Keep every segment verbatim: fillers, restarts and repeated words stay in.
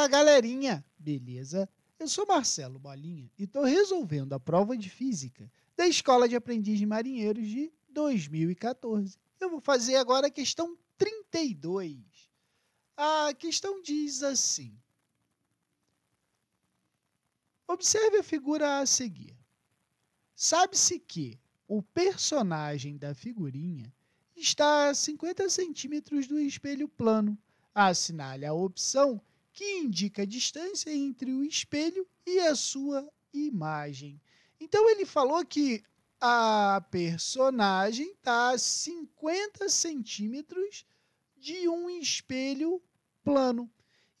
Fala, galerinha! Beleza? Eu sou Marcelo Bolinha e estou resolvendo a prova de Física da Escola de Aprendiz de Marinheiros de dois mil e quatorze. Eu vou fazer agora a questão trinta e dois. A questão diz assim. Observe a figura a seguir. Sabe-se que o personagem da figurinha está a cinquenta centímetros do espelho plano. Assinale a opção que indica a distância entre o espelho e a sua imagem. Então, ele falou que a personagem está a cinquenta centímetros de um espelho plano.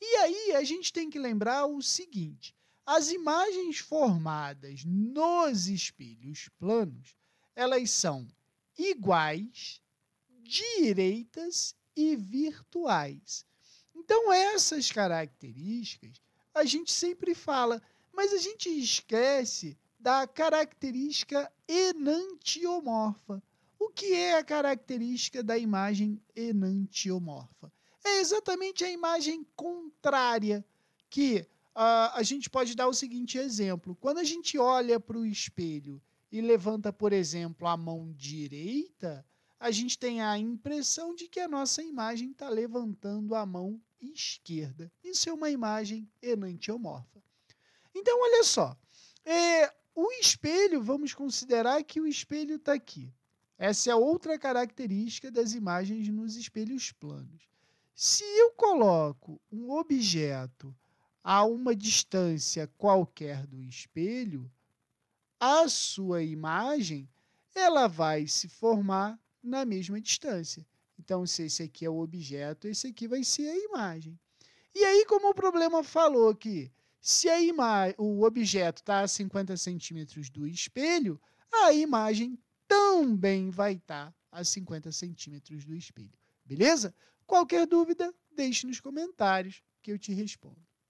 E aí, a gente tem que lembrar o seguinte. As imagens formadas nos espelhos planos, elas são iguais, direitas e virtuais. Então, essas características a gente sempre fala, mas a gente esquece da característica enantiomorfa. O que é a característica da imagem enantiomorfa? É exatamente a imagem contrária que Uh, a gente pode dar o seguinte exemplo. Quando a gente olha para o espelho e levanta, por exemplo, a mão direita, a gente tem a impressão de que a nossa imagem está levantando a mão esquerda. Isso é uma imagem enantiomorfa. Então, olha só. É, o espelho, vamos considerar que o espelho está aqui. Essa é outra característica das imagens nos espelhos planos. Se eu coloco um objeto a uma distância qualquer do espelho, a sua imagem ela vai se formar na mesma distância. Então, se esse aqui é o objeto, esse aqui vai ser a imagem. E aí, como o problema falou que se a ima- o objeto está a cinquenta centímetros do espelho, a imagem também vai estar a cinquenta centímetros do espelho. Beleza? Qualquer dúvida, deixe nos comentários que eu te respondo.